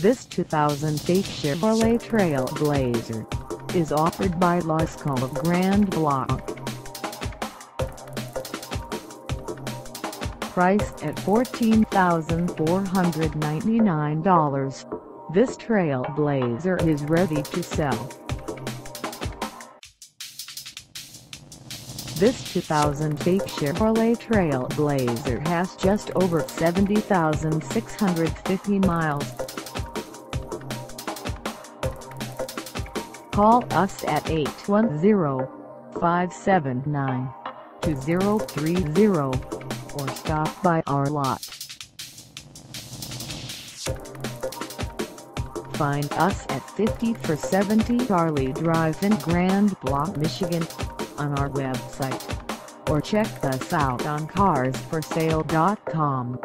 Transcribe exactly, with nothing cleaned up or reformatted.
This two thousand eight Chevrolet TrailBlazer is offered by Lasco of Grand Blanc. Priced at fourteen thousand four hundred ninety-nine dollars, this TrailBlazer is ready to sell. This two thousand eight Chevrolet TrailBlazer has just over seventy thousand six hundred fifty miles. Call us at eight one zero, five seven nine, two zero three zero or stop by our lot. Find us at fifty for seventy Charlie Drive in Grand Blanc, Michigan on our website, or check us out on cars for sale dot com.